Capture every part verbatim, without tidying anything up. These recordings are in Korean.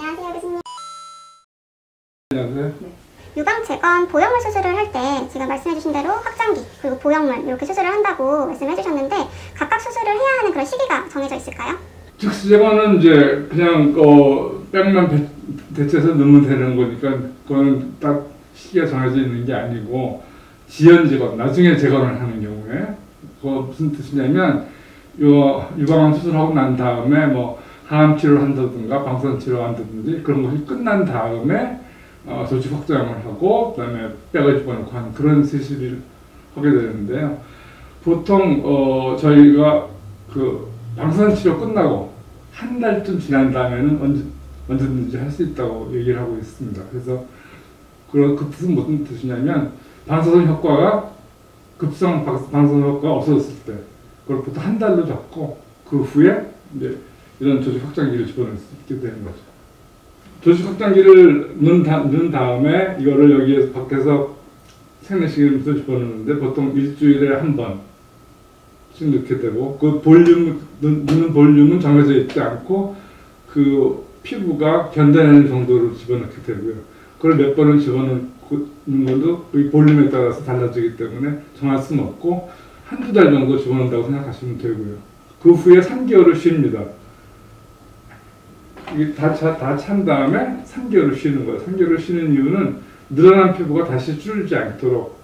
안녕하세요, 교수님. 안녕하세요. 네. 유방 재건 보형물 수술을 할 때 지금 말씀해주신 대로 확장기 그리고 보형물 이렇게 수술을 한다고 말씀해주셨는데 각각 수술을 해야 하는 그런 시기가 정해져 있을까요? 즉시 재건은 이제 그냥 어, 백만 대체해서 넣으면 되는 거니까 그건 딱 시기가 정해져 있는 게 아니고 지연 재건, 나중에 재건을 하는 경우에 그거 무슨 뜻이냐면 요 유방암 수술하고 난 다음에 뭐 항암 치료를 한다든가 방사선 치료를 한다든지 그런 것이 끝난 다음에 어, 조직 확장을 하고 그다음에 뼈를 집어넣고 하는 그런 수술을 하게 되는데요. 보통 어, 저희가 그 방사선 치료 끝나고 한 달쯤 지난 다음에는 언제, 언제든지 할 수 있다고 얘기를 하고 있습니다. 그래서 그, 그 뜻은 무슨 뜻이냐면 방사선 효과가 급성 방사선 효과가 없어졌을 때 그걸 보통 한 달로 잡고 그 후에 이제 이런 조직 확장기를 집어넣을 수 있게 되는 거죠. 조직 확장기를 넣은, 다, 넣은 다음에 이거를 여기에서 밖에서 생내시경을 집어넣는데 보통 일주일에 한 번씩 넣게 되고 그 볼륨, 넣는 볼륨은 정해져 있지 않고 그 피부가 견뎌내는 정도로 집어넣게 되고요. 그걸 몇 번을 집어넣는 것도 그 볼륨에 따라서 달라지기 때문에 정할 수는 없고 한두 달 정도 집어넣는다고 생각하시면 되고요. 그 후에 삼 개월을 쉽니다. 이게 다, 다 찬 다음에 삼 개월을 쉬는 거예요. 삼 개월을 쉬는 이유는 늘어난 피부가 다시 줄지 않도록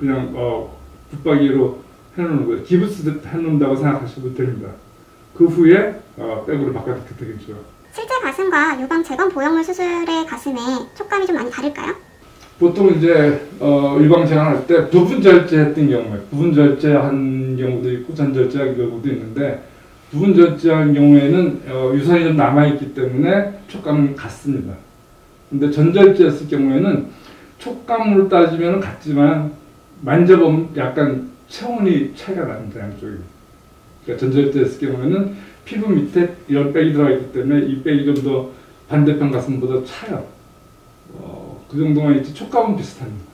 그냥 어, 붙박이로 해놓는 거예요. 기부스 해놓는다고 생각하시면 됩니다. 그 후에 어, 백으로 바꿔놓게 되겠죠. 실제 가슴과 유방 재건 보형물 수술의 가슴에 촉감이 좀 많이 다를까요? 보통 이제 어, 유방 재건할 때 부분 절제했던 경우에 부분 절제한 경우도 있고 전절제한 경우도 있는데 부분 절제한 경우에는 어, 유산이 좀 남아있기 때문에 촉감은 같습니다. 근데 전절제했을 경우에는 촉감으로 따지면 같지만 만져보면 약간 체온이 차이가 납니다. 양쪽이. 그러니까 전절제했을 경우에는 피부 밑에 이런 백이 들어가있기 때문에 이 백이 좀 더 반대편 가슴보다 차요. 어, 그 정도만 있지 촉감은 비슷합니다.